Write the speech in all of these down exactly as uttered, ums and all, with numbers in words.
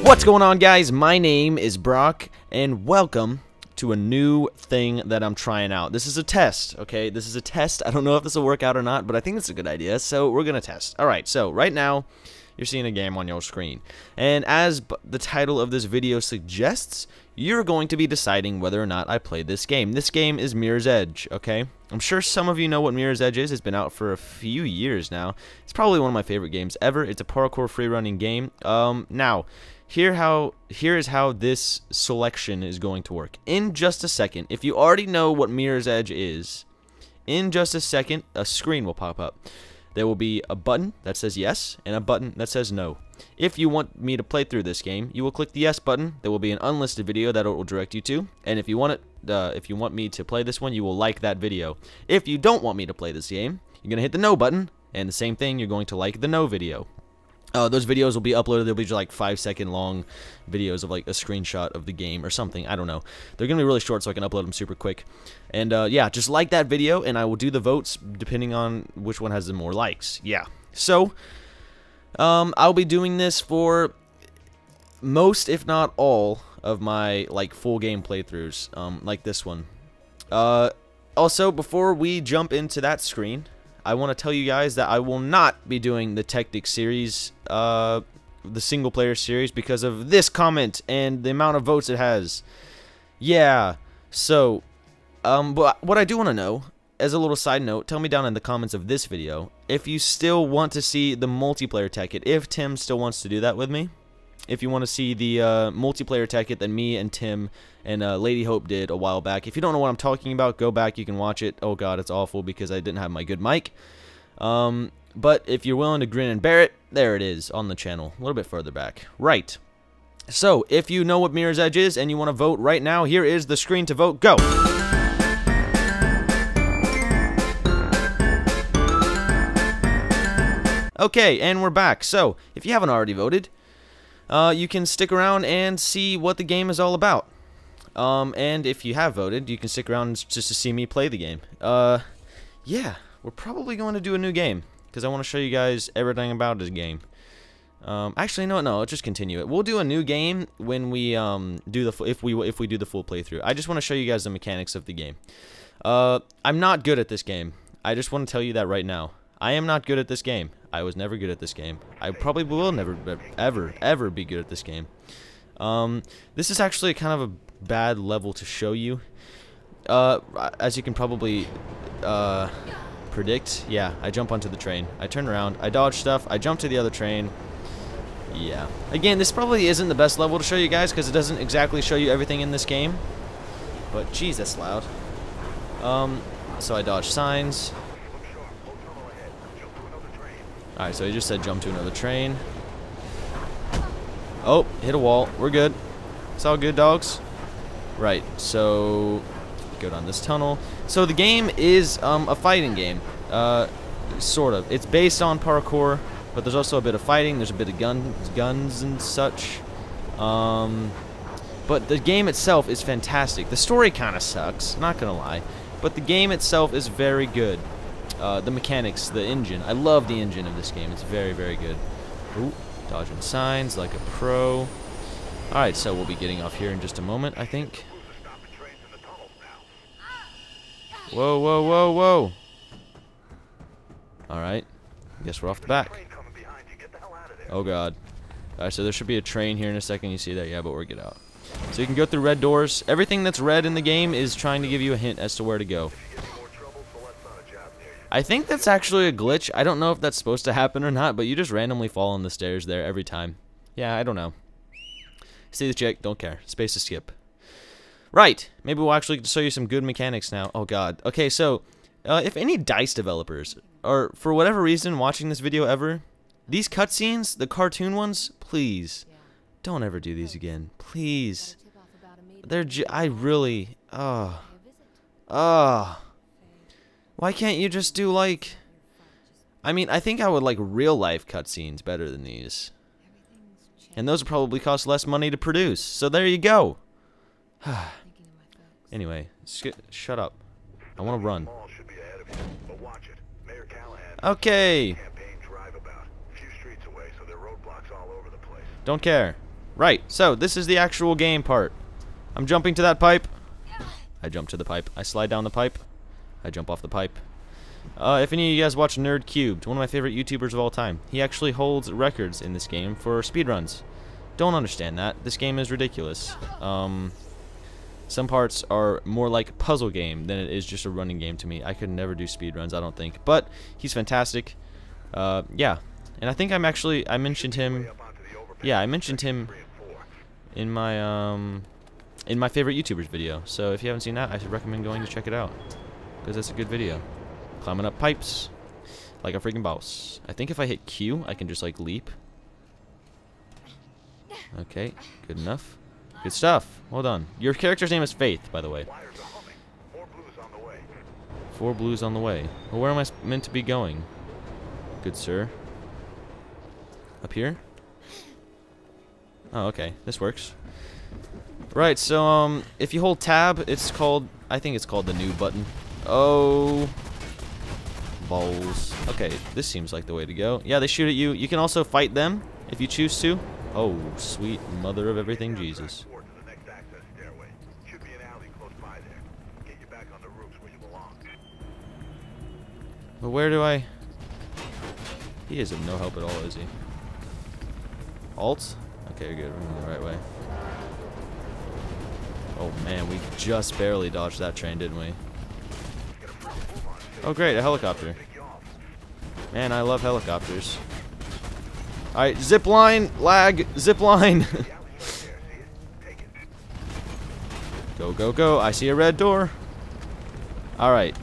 What's going on, guys? My name is Brock, and welcome to a new thing that I'm trying out. This is a test, okay? This is a test. I don't know if this will work out or not, but I think it's a good idea, so we're gonna test. Alright, so right now, you're seeing a game on your screen. And as b the title of this video suggests, you're going to be deciding whether or not I play this game. This game is Mirror's Edge, okay? I'm sure some of you know what Mirror's Edge is. It's been out for a few years now. It's probably one of my favorite games ever. It's a parkour free-running game. Um, now, here how here is how this selection is going to work. In just a second, if you already know what Mirror's Edge is, in just a second, a screen will pop up. There will be a button that says yes and a button that says no. If you want me to play through this game, you will click the yes button. There will be an unlisted video that it will direct you to. And if you want it, uh, if you want me to play this one, you will like that video. If you don't want me to play this game, you're gonna hit the no button, and the same thing, you're going to like the no video. Uh, those videos will be uploaded. They'll be like five second long videos of like a screenshot of the game or something. I don't know. They're gonna be really short, so I can upload them super quick. And uh, yeah, just like that video, and I will do the votes depending on which one has the more likes. Yeah. So, um, I'll be doing this for most, if not all, of my like full game playthroughs, um, like this one. Uh, also, before we jump into that screen, I want to tell you guys that I will not be doing the Technic series, uh, the single player series, because of this comment and the amount of votes it has. Yeah, so, um, but what I do want to know, as a little side note, tell me down in the comments of this video if you still want to see the multiplayer Tekkit, if Tim still wants to do that with me. If you want to see the uh, multiplayer Tekkit that me and Tim and uh, Lady Hope did a while back. If you don't know what I'm talking about, go back. You can watch it. Oh, God, it's awful because I didn't have my good mic. Um, but if you're willing to grin and bear it, there it is on the channel. A little bit further back. Right. So, if you know what Mirror's Edge is and you want to vote right now, here is the screen to vote. Go! Okay, and we're back. So, if you haven't already voted, Uh, you can stick around and see what the game is all about. Um, and if you have voted, you can stick around just to see me play the game. Uh, yeah, we're probably going to do a new game, because I want to show you guys everything about this game. Um, actually, no, no, let's just continue it. We'll do a new game when we, um, do the, if we, if we do the full playthrough. I just want to show you guys the mechanics of the game. Uh, I'm not good at this game. I just want to tell you that right now. I am not good at this game. I was never good at this game. I probably will never, ever, ever be good at this game. Um, this is actually kind of a bad level to show you. Uh, as you can probably uh, predict, yeah, I jump onto the train. I turn around, I dodge stuff, I jump to the other train. Yeah. Again, this probably isn't the best level to show you guys because it doesn't exactly show you everything in this game. But, geez, that's loud. Um, so I dodge signs. Alright, so he just said jump to another train. Oh, hit a wall. We're good. It's all good, dogs. Right, so go down this tunnel. So the game is um, a fighting game. Uh, sort of. It's based on parkour, but there's also a bit of fighting. There's a bit of guns, guns and such. Um, but the game itself is fantastic. The story kind of sucks, not gonna lie. But the game itself is very good. Uh, the mechanics, the engine. I love the engine of this game. It's very, very good. Ooh, dodging signs like a pro. Alright, so we'll be getting off here in just a moment, I think. Whoa, whoa, whoa, whoa. Alright. Guess we're off the back. Oh, God. Alright, so there should be a train here in a second. You see that? Yeah, but we're get out. So you can go through red doors. Everything that's red in the game is trying to give you a hint as to where to go. I think that's actually a glitch. I don't know if that's supposed to happen or not, but you just randomly fall on the stairs there every time. Yeah, I don't know. See the chick? Don't care. Space to skip. Right. Maybe we'll actually show you some good mechanics now. Oh, God. Okay, so uh, if any DICE developers are, for whatever reason, watching this video ever, these cutscenes, the cartoon ones, please, don't ever do these again. Please. They're j I really... Oh. Oh. Why can't you just do, like... I mean, I think I would like real-life cutscenes better than these. And those would probably cost less money to produce. So there you go. Anyway, sh shut up. I want to run. Okay. Don't care. Right, so this is the actual game part. I'm jumping to that pipe. I jump to the pipe. I slide down the pipe. I jump off the pipe. Uh, if any of you guys watch NerdCubed, one of my favorite YouTubers of all time, he actually holds records in this game for speedruns. Don't understand that. This game is ridiculous. Um, some parts are more like a puzzle game than it is just a running game to me. I could never do speedruns, I don't think. But he's fantastic. Uh, yeah. And I think I'm actually, I mentioned him, yeah, I mentioned him in my, um, in my favorite YouTubers video. So if you haven't seen that, I should recommend going to check it out, because that's a good video. Climbing up pipes like a freaking boss. I think if I hit Q, I can just like leap. Okay, good enough. Good stuff. Well done. Your character's name is Faith, by the way. Four blues on the way. Well, where am I meant to be going? Good sir. Up here? Oh, okay. This works. Right, so um, if you hold tab, it's called, I think it's called the new button. Oh... balls. Okay, this seems like the way to go. Yeah, they shoot at you. You can also fight them if you choose to. Oh, sweet mother of everything Jesus. But where do I... He is of no help at all, is he? Alt? Okay, good. We're going the right way. Oh, man, we just barely dodged that train, didn't we? Oh great, a helicopter. Man, I love helicopters. Alright, zipline, lag, zipline. Go, go, go. I see a red door. Alright.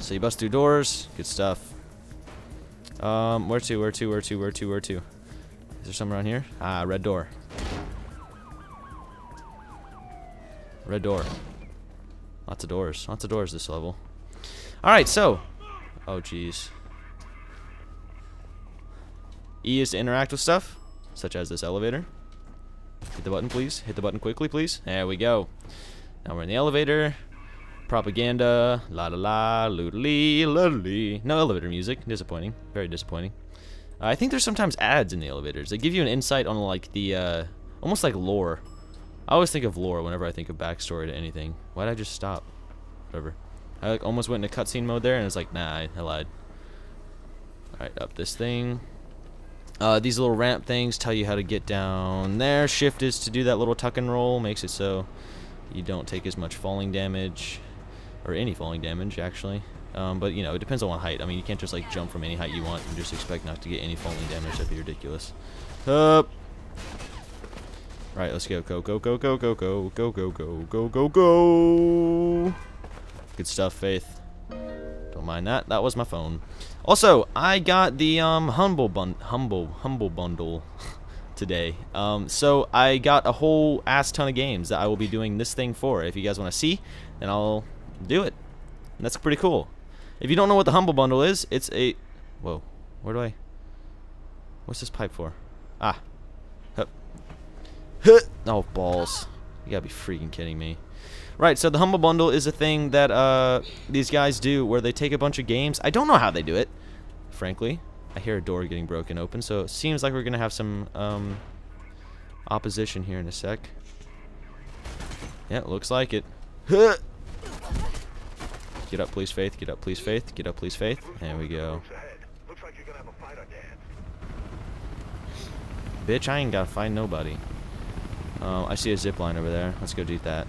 So you bust through doors. Good stuff. Um, where to, where to, where to, where to, where to? Is there something around here? Ah, red door. Red door. Lots of doors. Lots of doors this level. Alright, so... Oh, jeez. E is to interact with stuff, such as this elevator. Hit the button, please. Hit the button quickly, please. There we go. Now we're in the elevator. Propaganda. La-la-la. Loodly. Loodly. No elevator music. Disappointing. Very disappointing. Uh, I think there's sometimes ads in the elevators. They give you an insight on, like, the... Uh, almost like lore. I always think of lore whenever I think of backstory to anything. Why did I just stop? Whatever. I like almost went into cutscene mode there, and it's like, nah, I, I lied. Alright, up this thing. Uh, these little ramp things tell you how to get down there. Shift is to do that little tuck and roll. Makes it so you don't take as much falling damage. Or any falling damage, actually. Um, but, you know, it depends on what height. I mean, you can't just, like, jump from any height you want and just expect not to get any falling damage. That'd be ridiculous. Up! Alright, let's go. Go, go, go, go, go, go, go, go, go, go, go, go! Good stuff, Faith. Don't mind that. That was my phone. Also, I got the um, humble bun humble humble bundle today. Um, so I got a whole ass ton of games that I will be doing this thing for. If you guys want to see, then I'll do it. And that's pretty cool. If you don't know what the Humble Bundle is, it's a whoa. Where do I? What's this pipe for? Ah. Hup. Hup. Oh balls! You gotta be freaking kidding me. Right, so the Humble Bundle is a thing that uh, these guys do where they take a bunch of games. I don't know how they do it, frankly. I hear a door getting broken open, so it seems like we're going to have some um, opposition here in a sec. Yeah, looks like it. Get up, please, Faith. Get up, please, Faith. Get up, please, Faith. There we go. Bitch, I ain't got to find nobody. Uh, I see a zip line over there. Let's go do that.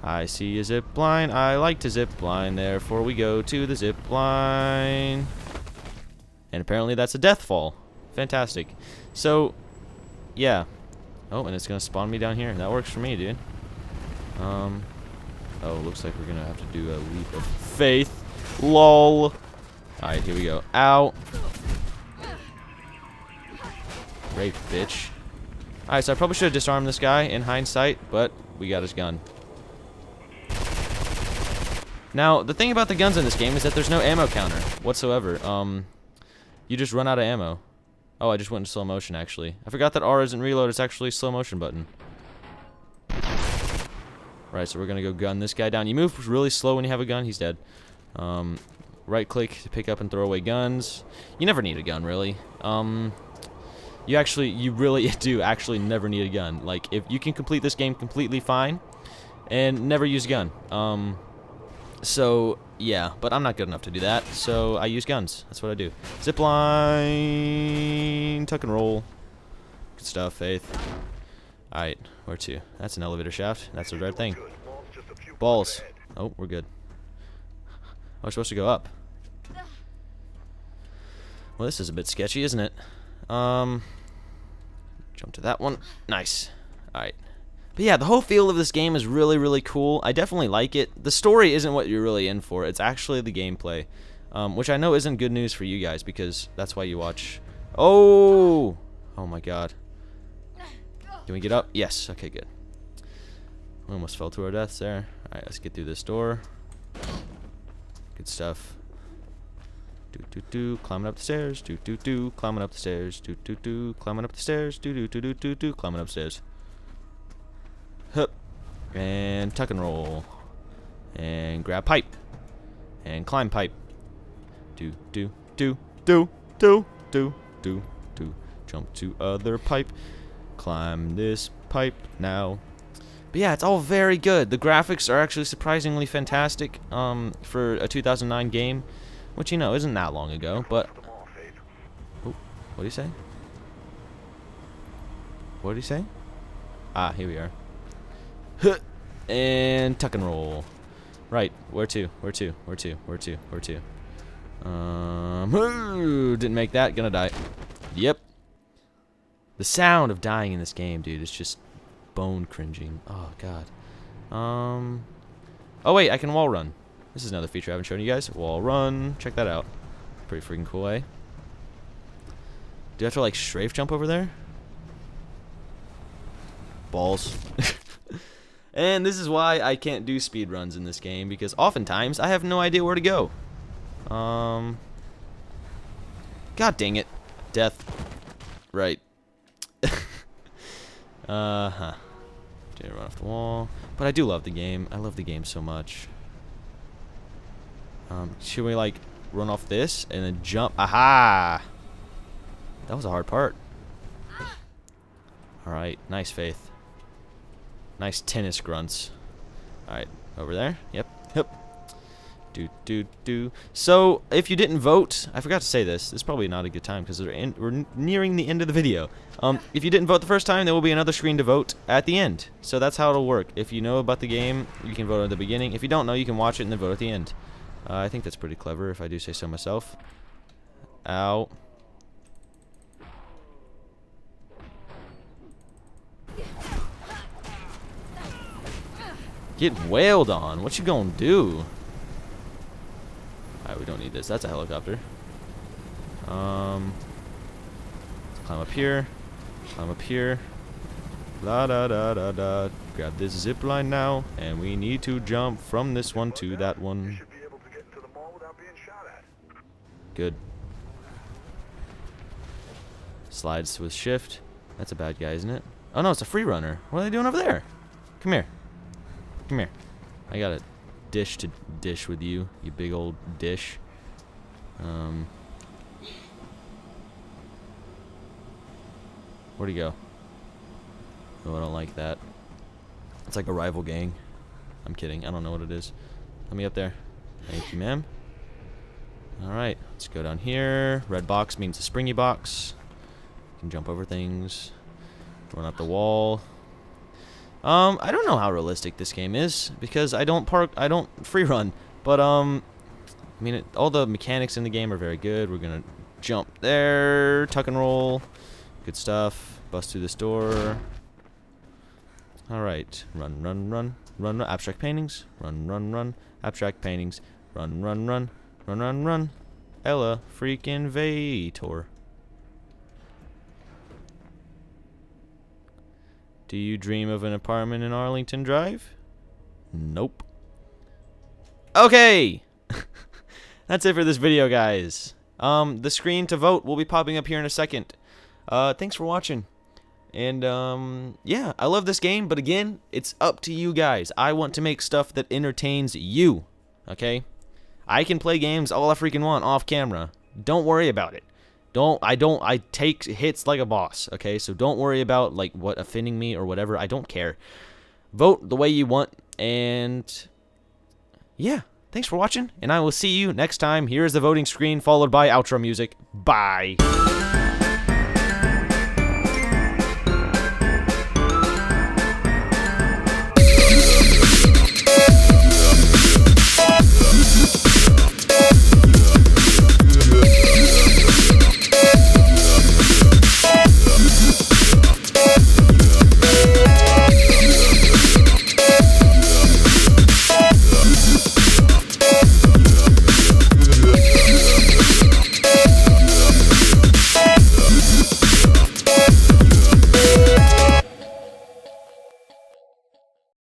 I see a zip line. I like to zip line. Therefore, we go to the zip line. And apparently, that's a death fall. Fantastic. So, yeah. Oh, and it's gonna spawn me down here. That works for me, dude. Um. Oh, looks like we're gonna have to do a leap of faith. Lol. All right, here we go. Ow. Great bitch. All right, so I probably should have disarmed this guy in hindsight, but we got his gun. Now, the thing about the guns in this game is that there's no ammo counter whatsoever. Um, you just run out of ammo. Oh, I just went into slow motion, actually. I forgot that R isn't reload, it's actually a slow motion button. Right, so we're gonna go gun this guy down. You move really slow when you have a gun, he's dead. Um, Right click to pick up and throw away guns. You never need a gun, really. Um, you actually, you really do actually never need a gun. Like, if you can complete this game completely fine and never use a gun. Um, so, yeah, but I'm not good enough to do that, so I use guns. That's what I do. Zipline, tuck and roll. Good stuff, Faith. Alright, where to? That's an elevator shaft. That's the right thing. Balls. Oh, we're good. I was supposed to go up. Well, this is a bit sketchy, isn't it? Um, jump to that one. Nice. Alright. But yeah, the whole feel of this game is really, really cool. I definitely like it. The story isn't what you're really in for. It's actually the gameplay, um, which I know isn't good news for you guys because that's why you watch. Oh! Oh my god. Can we get up? Yes. Okay, good. We almost fell to our deaths there. Alright, let's get through this door. Good stuff. Do do do, climbing up the stairs. Do do do, climbing up the stairs. Do do do, climbing up the stairs. Do do do do do do, climbing upstairs. Hup, and tuck and roll, and grab pipe, and climb pipe. Do do do do do do do do. Jump to other pipe. Climb this pipe now. But yeah, it's all very good. The graphics are actually surprisingly fantastic um, for a two thousand nine game, which, you know, isn't that long ago, but... Oh, what do you say? What do you say? Ah, here we are. Huh. And tuck and roll. Right, where to? Where to? Where to? Where to? Where to? Um, ooh, didn't make that. Gonna die. Yep. The sound of dying in this game, dude, is just... bone cringing. Oh god. Um. Oh wait, I can wall run. This is another feature I haven't shown you guys. Wall run. Check that out. Pretty freaking cool, eh? Do I have to like strafe jump over there? Balls. And this is why I can't do speed runs in this game because oftentimes I have no idea where to go. Um. God dang it. Death. Right. Uh huh. Did I run off the wall? But I do love the game. I love the game so much. Um, should we like run off this and then jump? Aha! That was a hard part. All right, nice Faith. Nice tennis grunts. All right, over there. Yep. Yep. Do do do. So if you didn't vote, I forgot to say this. This is probably not a good time because we're, we're nearing the end of the video. Um, if you didn't vote the first time, there will be another screen to vote at the end. So that's how it'll work. If you know about the game, you can vote at the beginning. If you don't know, you can watch it and then vote at the end. Uh, I think that's pretty clever, if I do say so myself. Ow. Get wailed on. What you gonna do? Alright, we don't need this. That's a helicopter. Um, let's climb up here. I'm up here. La da da da da. Grab this zip line now, and we need to jump from this one to that one. Good. Slides with shift. That's a bad guy, isn't it? Oh no, it's a free runner. What are they doing over there? Come here. Come here. I got a dish to dish with you, you big old dish. Um. Where'd he go? Oh, I don't like that. It's like a rival gang. I'm kidding. I don't know what it is. Let me up there. Thank you, ma'am. Alright, let's go down here. Red box means a springy box. You can jump over things. Run up the wall. Um, I don't know how realistic this game is because I don't park, I don't free run. But, um, I mean, it, all the mechanics in the game are very good. We're gonna jump there, tuck and roll. Good stuff. Bust through this door. Alright. Run, run, run. Run, run. Abstract paintings. Run, run, run. Abstract paintings. Run, run, run. Run, run, run. Ella freaking Vator. Do you dream of an apartment in Arlington Drive? Nope. Okay! That's it for this video, guys. Um, the screen to vote will be popping up here in a second. Uh, thanks for watching, and um, yeah, I love this game, but again, it's up to you guys. I want to make stuff that entertains you, okay? I can play games all I freaking want off camera. Don't worry about it. Don't, I don't, I take hits like a boss, okay? So don't worry about, like, what offending me or whatever. I don't care. Vote the way you want, and yeah, thanks for watching, and I will see you next time. Here is the voting screen, followed by outro music. Bye.